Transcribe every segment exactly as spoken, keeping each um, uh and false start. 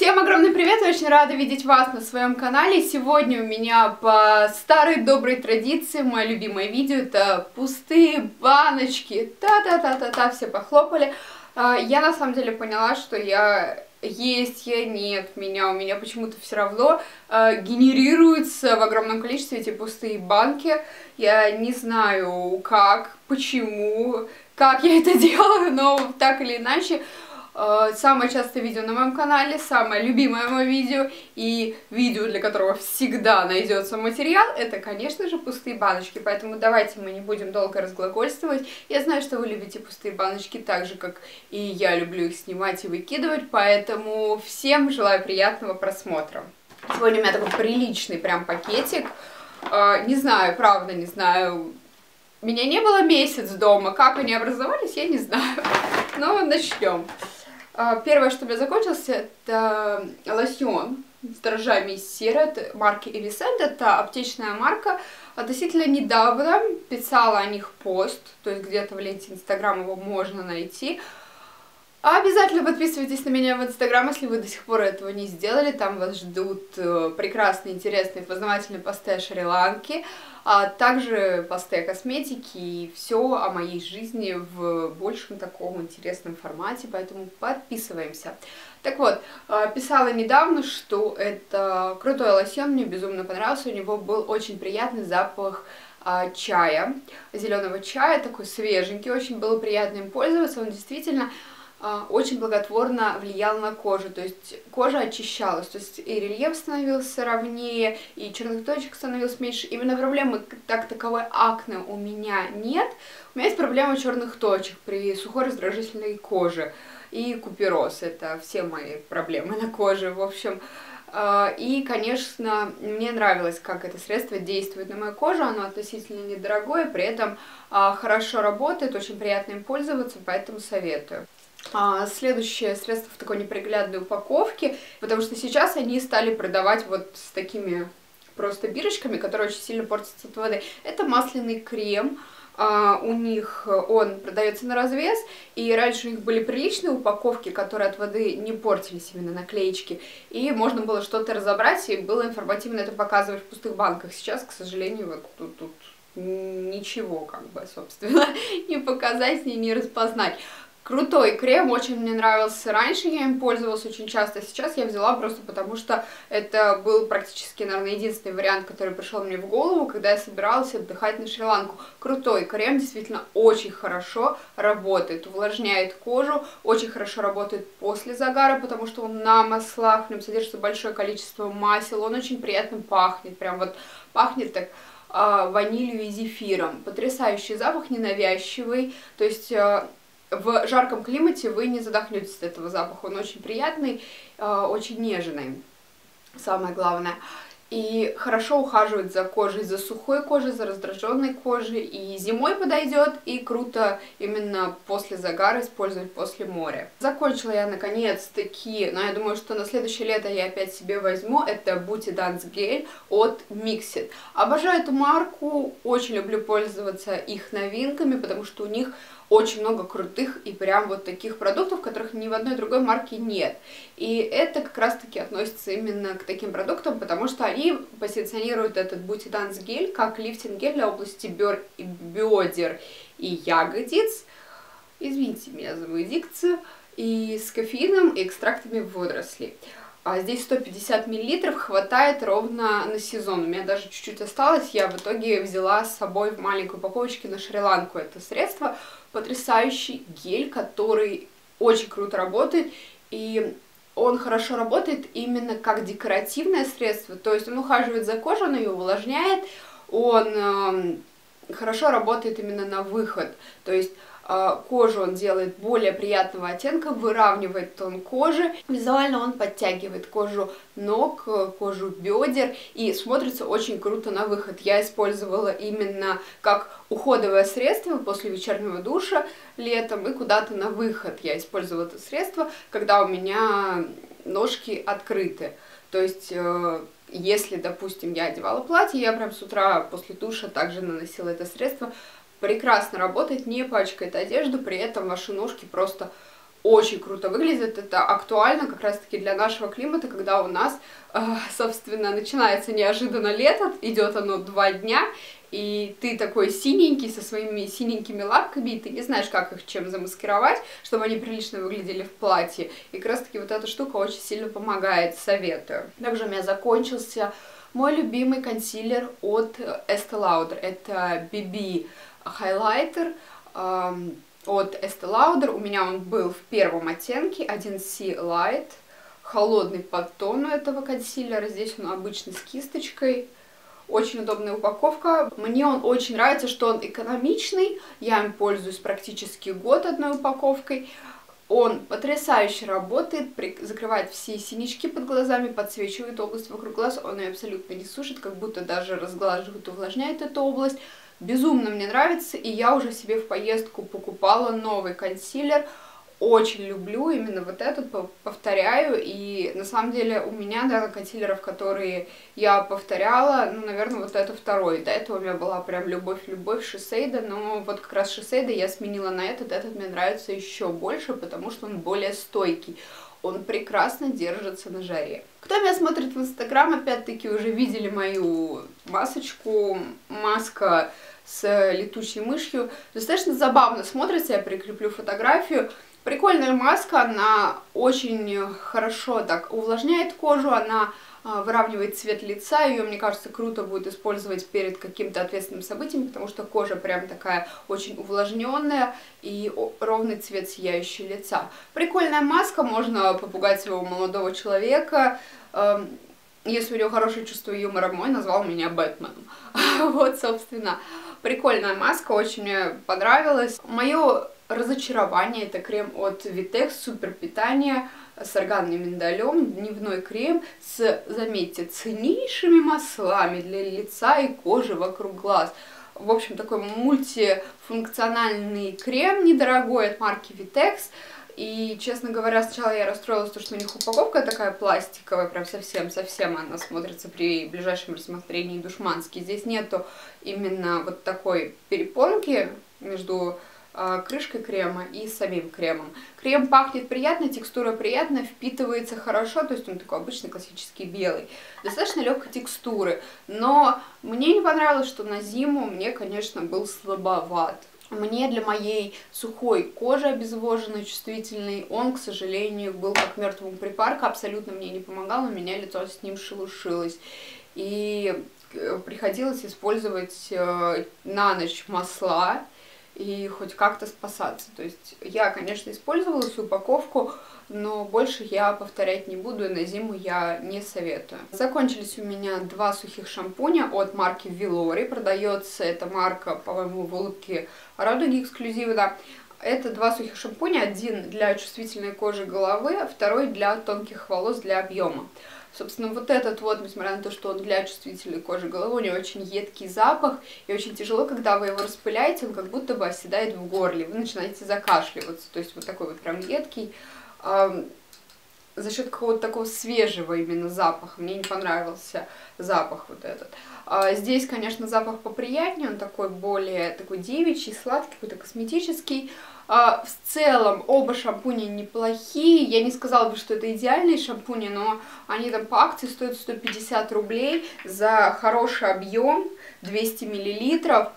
Всем огромный привет, очень рада видеть вас на своем канале. Сегодня у меня по старой доброй традиции мое любимое видео — это пустые баночки. Та-та-та-та-та, все похлопали. Я на самом деле поняла, что я есть, я нет, меня, у меня почему-то все равно э, генерируются в огромном количестве эти пустые банки. Я не знаю, как, почему, как я это делаю, но так или иначе, э, самое частое видео на моем канале, самое любимое мое видео и видео, для которого всегда найдется материал, это, конечно же, пустые баночки. Поэтому давайте мы не будем долго разглагольствовать. Я знаю, что вы любите пустые баночки так же, как и я люблю их снимать и выкидывать, поэтому всем желаю приятного просмотра. Сегодня у меня такой приличный прям пакетик. Э, не знаю, правда не знаю. Меня не было месяц дома, как они образовались, я не знаю. Но начнем. Первое, что у меня закончилось, это лосьон с дрожжами из серы марки Эвисент. Это аптечная марка. Относительно недавно писала о них пост, то есть где-то в ленте Инстаграм его можно найти. Обязательно подписывайтесь на меня в Инстаграм, если вы до сих пор этого не сделали. Там вас ждут прекрасные, интересные, познавательные посты о Шри-Ланке, а также посты о косметике и все о моей жизни в большем таком интересном формате, поэтому подписываемся. Так вот, писала недавно, что это крутой лосьон, мне безумно понравился, у него был очень приятный запах чая, зеленого чая, такой свеженький, очень было приятно им пользоваться, он действительно очень благотворно влиял на кожу, то есть кожа очищалась, то есть и рельеф становился ровнее, и черных точек становилось меньше. Именно проблемы так таковой акне у меня нет, у меня есть проблема черных точек при сухой раздражительной коже и купероз, это все мои проблемы на коже, в общем. И, конечно, мне нравилось, как это средство действует на мою кожу, оно относительно недорогое, при этом хорошо работает, очень приятно им пользоваться, поэтому советую. Следующее средство в такой неприглядной упаковке, потому что сейчас они стали продавать вот с такими просто бирочками, которые очень сильно портятся от воды. Это масляный крем, у них он продается на развес, и раньше у них были приличные упаковки, которые от воды не портились, именно наклеечки, и можно было что-то разобрать, и было информативно это показывать в пустых банках. Сейчас, к сожалению, вот тут, тут ничего, как бы, собственно, не показать, не, не распознать. Крутой крем, очень мне нравился раньше, я им пользовалась очень часто, сейчас я взяла просто потому, что это был практически, наверное, единственный вариант, который пришел мне в голову, когда я собиралась отдыхать на Шри-Ланку. Крутой крем, действительно очень хорошо работает, увлажняет кожу, очень хорошо работает после загара, потому что он на маслах, в нем содержится большое количество масел, он очень приятно пахнет, прям вот пахнет так э, ванилью и зефиром. Потрясающий запах, ненавязчивый, то есть... Э, В жарком климате вы не задохнетесь от этого запаха, он очень приятный, очень нежный, самое главное. И хорошо ухаживает за кожей, за сухой кожей, за раздраженной кожей, и зимой подойдет, и круто именно после загара использовать после моря. Закончила я наконец-таки, но я думаю, что на следующее лето я опять себе возьму, это Booty Dance Gel от Mixit. Обожаю эту марку, очень люблю пользоваться их новинками, потому что у них очень много крутых и прям вот таких продуктов, которых ни в одной другой марке нет. И это как раз-таки относится именно к таким продуктам, потому что они позиционируют этот Booty Dance гель как лифтинг-гель для области бёр, и бедер и ягодиц. Извините меня за мою дикцию. И с кофеином и экстрактами водорослей. А здесь сто пятьдесят миллилитров, хватает ровно на сезон. У меня даже чуть-чуть осталось, я в итоге взяла с собой в маленькой упаковочке на Шри-Ланку это средство. Потрясающий гель, который очень круто работает, и он хорошо работает именно как декоративное средство, то есть он ухаживает за кожей, он ее увлажняет, он э, хорошо работает именно на выход, то есть кожу он делает более приятного оттенка, выравнивает тон кожи, визуально он подтягивает кожу ног, кожу бедер и смотрится очень круто на выход. Я использовала именно как уходовое средство после вечернего душа летом и куда-то на выход. Я использовала это средство, когда у меня ножки открыты, то есть... Если, допустим, я одевала платье, я прям с утра после душа также наносила это средство. Прекрасно работает, не пачкает одежду, при этом ваши ножки просто очень круто выглядит, это актуально как раз-таки для нашего климата, когда у нас, собственно, начинается неожиданно лето, идет оно два дня, и ты такой синенький, со своими синенькими лапками, и ты не знаешь, как их чем замаскировать, чтобы они прилично выглядели в платье. И как раз-таки вот эта штука очень сильно помогает, советую. Также у меня закончился мой любимый консилер от Estee Lauder, это би би Highlighter, от Estee Lauder. У меня он был в первом оттенке, один си Light, холодный по тону этого консилера, здесь он обычный с кисточкой, очень удобная упаковка. Мне он очень нравится, что он экономичный, я им пользуюсь практически год одной упаковкой. Он потрясающе работает, закрывает все синячки под глазами, подсвечивает область вокруг глаз, он ее абсолютно не сушит, как будто даже разглаживает, увлажняет эту область. Безумно мне нравится, и я уже себе в поездку покупала новый консилер. Очень люблю именно вот этот, повторяю, и на самом деле у меня, да, консилеров, которые я повторяла, ну, наверное, вот это второй. До этого у меня была прям любовь-любовь Shiseido, но вот как раз Shiseido я сменила на этот, этот мне нравится еще больше, потому что он более стойкий. Он прекрасно держится на жаре. Кто меня смотрит в Инстаграм, опять-таки уже видели мою масочку, маска с летучей мышью. Достаточно забавно смотрится, я прикреплю фотографию. Прикольная маска, она очень хорошо так увлажняет кожу, она выравнивает цвет лица, ее, мне кажется, круто будет использовать перед каким-то ответственным событием, потому что кожа прям такая очень увлажненная и ровный цвет сияющего лица. Прикольная маска, можно попугать своего молодого человека, если у него хорошее чувство юмора. Мой назвал меня Бэтменом. Вот, собственно, прикольная маска, очень мне понравилась. Мое разочарование — это крем от Vitex, супер питание с органным миндалем, дневной крем с, заметьте, ценнейшими маслами для лица и кожи вокруг глаз. В общем, такой мультифункциональный крем недорогой от марки Vitex. И, честно говоря, сначала я расстроилась, что у них упаковка такая пластиковая, прям совсем-совсем она смотрится при ближайшем рассмотрении душмански. Здесь нету именно вот такой перепонки между крышкой крема и самим кремом. Крем пахнет приятно, текстура приятная, впитывается хорошо, то есть он такой обычный классический белый. Достаточно легкой текстуры, но мне не понравилось, что на зиму мне, конечно, был слабоват. Мне для моей сухой кожи, обезвоженной, чувствительной, он, к сожалению, был как мертвому припарка, абсолютно мне не помогал, у меня лицо с ним шелушилось. И приходилось использовать на ночь масла, и хоть как-то спасаться. То есть я, конечно, использовала всю упаковку, но больше я повторять не буду, и на зиму я не советую. Закончились у меня два сухих шампуня от марки Виллори. Продается эта марка, по-моему, в улыбке радуги эксклюзивно. Это два сухих шампуня, один для чувствительной кожи головы, второй для тонких волос, для объема. Собственно, вот этот вот, несмотря на то, что он для чувствительной кожи головы, у него очень едкий запах, и очень тяжело, когда вы его распыляете, он как будто бы оседает в горле, вы начинаете закашливаться, то есть вот такой вот прям едкий, э, за счет какого-то такого свежего именно запаха, мне не понравился запах вот этот. Э, здесь, конечно, запах поприятнее, он такой более такой девичий, сладкий, какой-то косметический. В целом оба шампуня неплохие, я не сказала бы, что это идеальные шампуни, но они там по акции стоят сто пятьдесят рублей за хороший объем, двести миллилитров,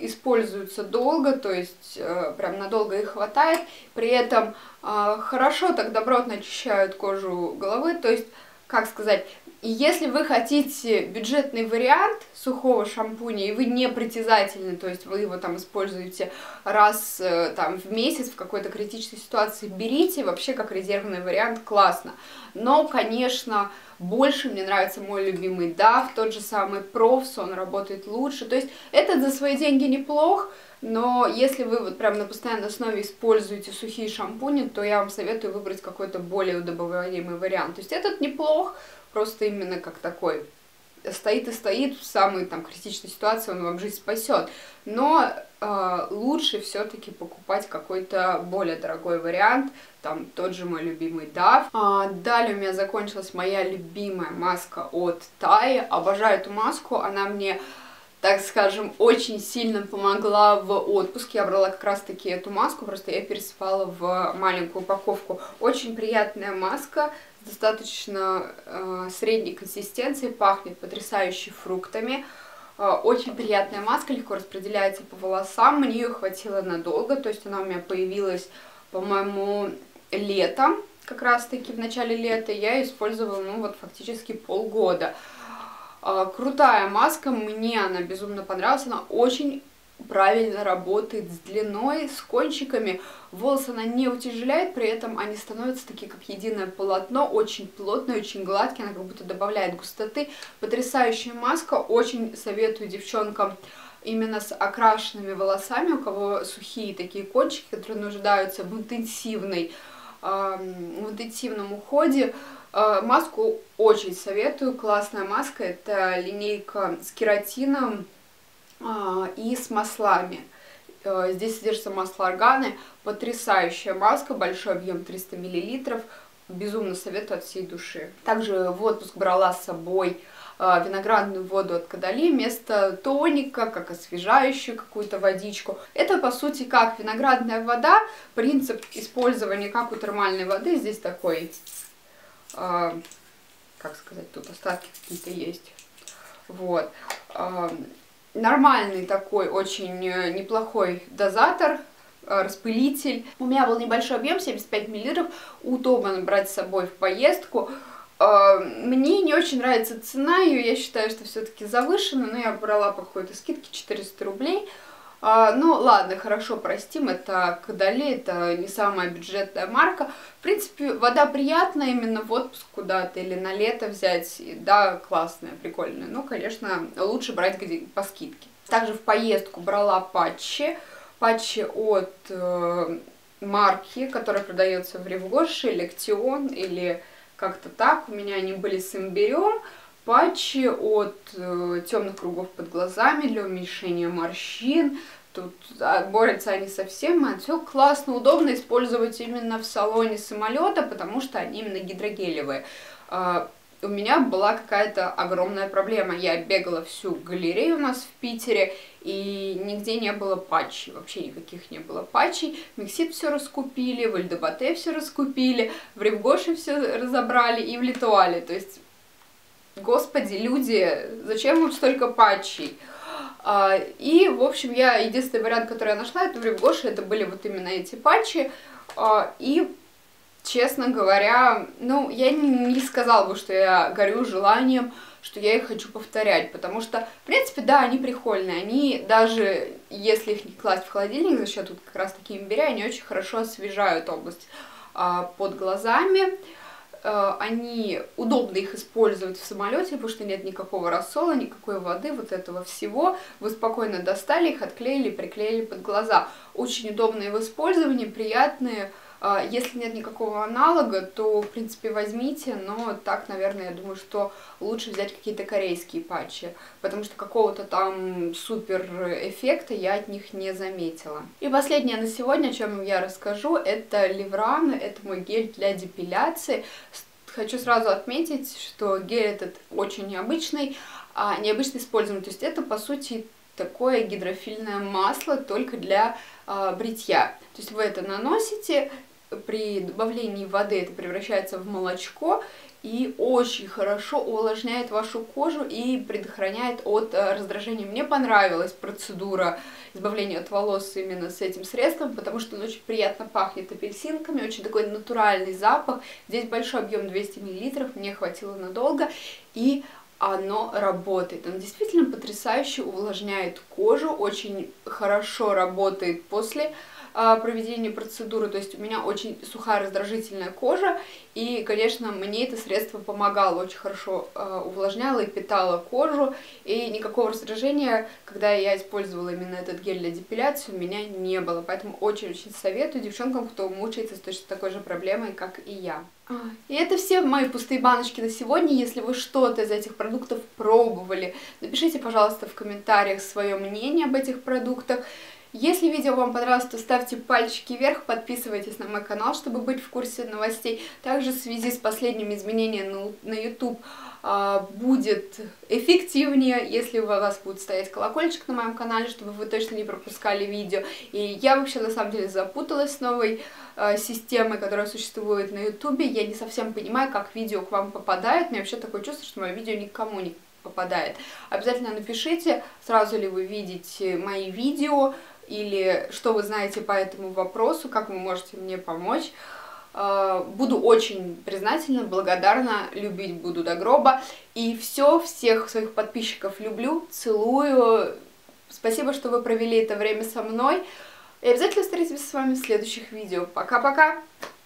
используются долго, то есть прям надолго их хватает, при этом хорошо так добротно очищают кожу головы, то есть, как сказать, если вы хотите бюджетный вариант сухого шампуня, и вы не притязательны, то есть вы его там используете раз там, в месяц в какой-то критической ситуации, берите, вообще как резервный вариант, классно. Но, конечно, больше мне нравится мой любимый даф, тот же самый Profs, он работает лучше, то есть этот за свои деньги неплох, но если вы вот прям на постоянной основе используете сухие шампуни, то я вам советую выбрать какой-то более удобоваримый вариант. То есть этот неплох, просто именно как такой стоит и стоит в самой там критичной ситуации, он вам жизнь спасет, но э, лучше все-таки покупать какой-то более дорогой вариант, там тот же мой любимый даф. А, далее у меня закончилась моя любимая маска от Тай, обожаю эту маску, она мне так скажем, очень сильно помогла в отпуске. Я брала как раз-таки эту маску, просто я пересыпала в маленькую упаковку. Очень приятная маска, с достаточно э, средней консистенции, пахнет потрясающе фруктами. Э, очень приятная маска, легко распределяется по волосам. Мне ее хватило надолго, то есть она у меня появилась, по-моему, летом, как раз-таки в начале лета. Я ее использовала, ну, вот фактически полгода. Крутая маска, мне она безумно понравилась, она очень правильно работает с длиной, с кончиками, волосы она не утяжеляет, при этом они становятся такие как единое полотно, очень плотные, очень гладкие, она как будто добавляет густоты, потрясающая маска, очень советую девчонкам именно с окрашенными волосами, у кого сухие такие кончики, которые нуждаются в интенсивной, в интенсивном уходе. Маску очень советую, классная маска, это линейка с кератином и с маслами. Здесь содержатся масла органы, потрясающая маска, большой объем триста миллилитров, безумно советую от всей души. Также в отпуск брала с собой виноградную воду от Кадали вместо тоника, как освежающую какую-то водичку. Это, по сути, как виноградная вода, принцип использования как у термальной воды, здесь такой... Uh, как сказать, тут остатки какие-то есть. Вот. Uh, нормальный такой, очень неплохой дозатор, uh, распылитель. У меня был небольшой объем, семьдесят пять миллилитров, удобно брать с собой в поездку. Uh, мне не очень нравится цена ее, я считаю, что все-таки завышена, но я брала по какой-то скидке четыреста рублей. А, ну ладно, хорошо, простим, это Кадали, это не самая бюджетная марка. В принципе, вода приятная именно в отпуск куда-то или на лето взять, да, классная, прикольная. Ну, конечно, лучше брать по скидке. Также в поездку брала патчи, патчи от э, марки, которая продается в Ревгоше, Лактион или как-то так. У меня они были с имбирем. Патчи от э, темных кругов под глазами для уменьшения морщин. Тут а, борются они со всем. Отек классно, удобно использовать именно в салоне самолета, потому что они именно гидрогелевые. Э, у меня была какая-то огромная проблема. Я бегала всю галерею у нас в Питере, и нигде не было патчей. Вообще никаких не было патчей. Миксит все раскупили, в Эльдобате все раскупили, в Ревгоше все разобрали и в Литуале. То есть... Господи, люди, зачем вам столько патчей? А, и, в общем, я единственный вариант, который я нашла, это в Ревгоше, это были вот именно эти патчи. А, и, честно говоря, ну, я не, не сказала бы, что я горю желанием, что я их хочу повторять, потому что, в принципе, да, они прикольные, они даже, если их не класть в холодильник, за счет тут как раз таки имбиря, они очень хорошо освежают область а, под глазами. Они, удобно их использовать в самолете, потому что нет никакого рассола, никакой воды, вот этого всего. Вы спокойно достали их, отклеили, приклеили под глаза. Очень удобные в использовании, приятные. Если нет никакого аналога, то, в принципе, возьмите, но так, наверное, я думаю, что лучше взять какие-то корейские патчи, потому что какого-то там супер эффекта я от них не заметила. И последнее на сегодня, о чем я расскажу, это Левран, это мой гель для депиляции. Хочу сразу отметить, что гель этот очень необычный, необычно использован, то есть это, по сути, такое гидрофильное масло только для бритья. То есть вы это наносите... При добавлении воды это превращается в молочко и очень хорошо увлажняет вашу кожу и предохраняет от раздражения. Мне понравилась процедура избавления от волос именно с этим средством, потому что он очень приятно пахнет апельсинками, очень такой натуральный запах. Здесь большой объем двести миллилитров, мне хватило надолго, и оно работает. Оно действительно потрясающе увлажняет кожу, очень хорошо работает после... проведение процедуры, то есть у меня очень сухая, раздражительная кожа, и, конечно, мне это средство помогало, очень хорошо э, увлажняло и питало кожу, и никакого раздражения, когда я использовала именно этот гель для депиляции, у меня не было, поэтому очень-очень советую девчонкам, кто мучается с точно такой же проблемой, как и я. И это все мои пустые баночки на сегодня. Если вы что-то из этих продуктов пробовали, напишите, пожалуйста, в комментариях свое мнение об этих продуктах. Если видео вам понравилось, то ставьте пальчики вверх, подписывайтесь на мой канал, чтобы быть в курсе новостей. Также в связи с последними изменениями на YouTube будет эффективнее, если у вас будет стоять колокольчик на моем канале, чтобы вы точно не пропускали видео. И я вообще на самом деле запуталась с новой э, системой, которая существует на YouTube. Я не совсем понимаю, как видео к вам попадает. У меня вообще такое чувство, что мое видео никому не попадает. Обязательно напишите, сразу ли вы видите мои видео, или что вы знаете по этому вопросу, как вы можете мне помочь. Буду очень признательна, благодарна, любить буду до гроба. И все, всех своих подписчиков люблю, целую. Спасибо, что вы провели это время со мной. И обязательно встретимся с вами в следующих видео. Пока-пока!